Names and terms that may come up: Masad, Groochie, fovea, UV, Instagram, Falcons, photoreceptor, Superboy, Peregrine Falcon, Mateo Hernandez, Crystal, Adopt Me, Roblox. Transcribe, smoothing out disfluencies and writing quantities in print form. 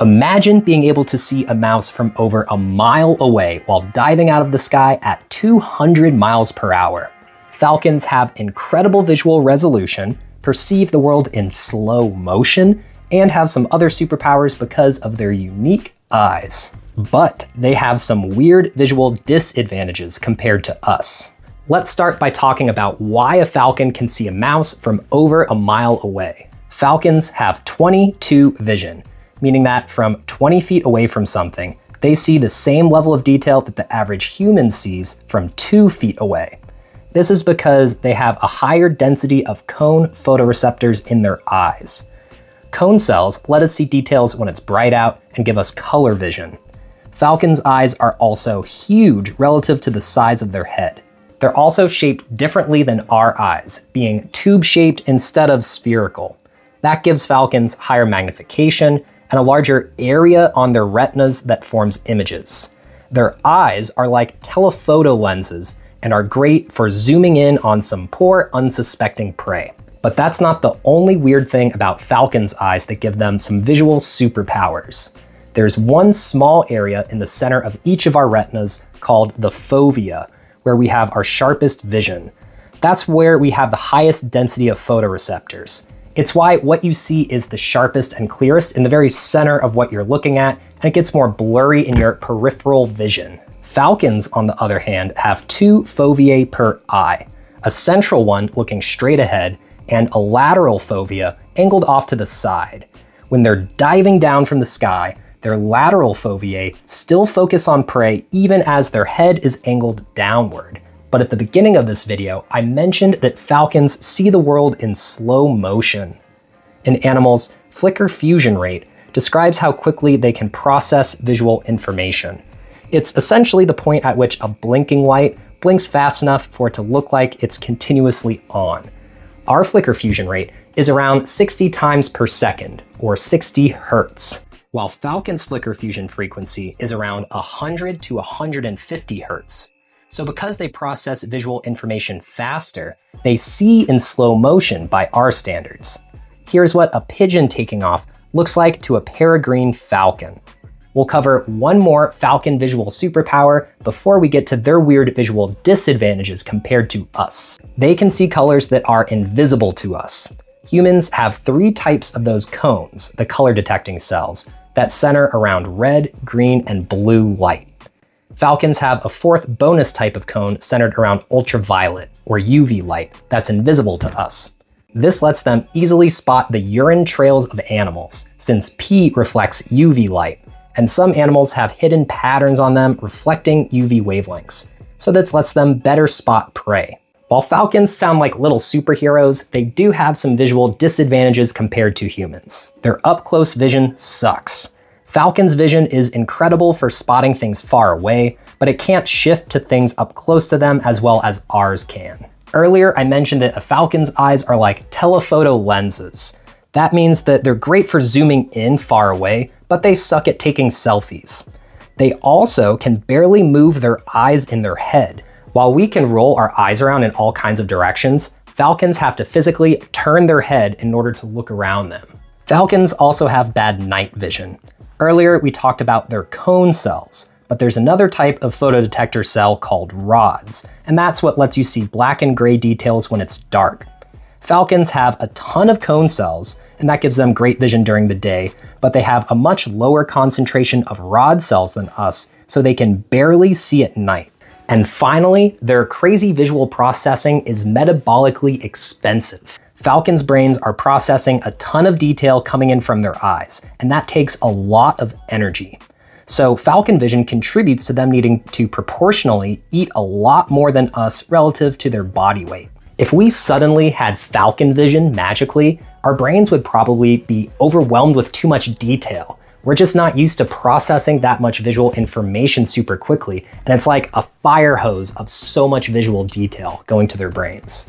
Imagine being able to see a mouse from over a mile away while diving out of the sky at 200 miles per hour. Falcons have incredible visual resolution, perceive the world in slow motion, and have some other superpowers because of their unique eyes. But they have some weird visual disadvantages compared to us. Let's start by talking about why a falcon can see a mouse from over a mile away. Falcons have 20/2 vision, meaning that from 20 feet away from something, they see the same level of detail that the average human sees from 2 feet away. This is because they have a higher density of cone photoreceptors in their eyes. Cone cells let us see details when it's bright out and give us color vision. Falcons' eyes are also huge relative to the size of their head. They're also shaped differently than our eyes, being tube-shaped instead of spherical. That gives falcons higher magnification and a larger area on their retinas that forms images. Their eyes are like telephoto lenses and are great for zooming in on some poor, unsuspecting prey. But that's not the only weird thing about falcons' eyes that give them some visual superpowers. There's one small area in the center of each of our retinas called the fovea, where we have our sharpest vision. That's where we have the highest density of photoreceptors. It's why what you see is the sharpest and clearest in the very center of what you're looking at, and it gets more blurry in your peripheral vision. Falcons, on the other hand, have 2 foveae per eye, a central one looking straight ahead, and a lateral fovea angled off to the side. When they're diving down from the sky, their lateral foveae still focus on prey even as their head is angled downward. But at the beginning of this video, I mentioned that falcons see the world in slow motion. In animals, flicker fusion rate describes how quickly they can process visual information. It's essentially the point at which a blinking light blinks fast enough for it to look like it's continuously on. Our flicker fusion rate is around 60 times per second, or 60 hertz, while falcons' flicker fusion frequency is around 100 to 150 hertz. So because they process visual information faster, they see in slow motion by our standards. Here's what a pigeon taking off looks like to a peregrine falcon. We'll cover one more falcon visual superpower before we get to their weird visual disadvantages compared to us. They can see colors that are invisible to us. Humans have 3 types of those cones, the color detecting cells, that center around red, green, and blue light. Falcons have a 4th bonus type of cone centered around ultraviolet, or UV light, that's invisible to us. This lets them easily spot the urine trails of animals, since pee reflects UV light, and some animals have hidden patterns on them reflecting UV wavelengths, so this lets them better spot prey. While falcons sound like little superheroes, they do have some visual disadvantages compared to humans. Their up-close vision sucks. Falcons' vision is incredible for spotting things far away, but it can't shift to things up close to them as well as ours can. Earlier, I mentioned that a falcon's eyes are like telephoto lenses. That means that they're great for zooming in far away, but they suck at taking selfies. They also can barely move their eyes in their head. While we can roll our eyes around in all kinds of directions, falcons have to physically turn their head in order to look around them. Falcons also have bad night vision. Earlier, we talked about their cone cells, but there's another type of photodetector cell called rods, and that's what lets you see black and gray details when it's dark. Falcons have a ton of cone cells, and that gives them great vision during the day, but they have a much lower concentration of rod cells than us, so they can barely see at night. And finally, their crazy visual processing is metabolically expensive. Falcons' brains are processing a ton of detail coming in from their eyes, and that takes a lot of energy. So falcon vision contributes to them needing to proportionally eat a lot more than us relative to their body weight. If we suddenly had falcon vision magically, our brains would probably be overwhelmed with too much detail. We're just not used to processing that much visual information super quickly, and it's like a fire hose of so much visual detail going to their brains.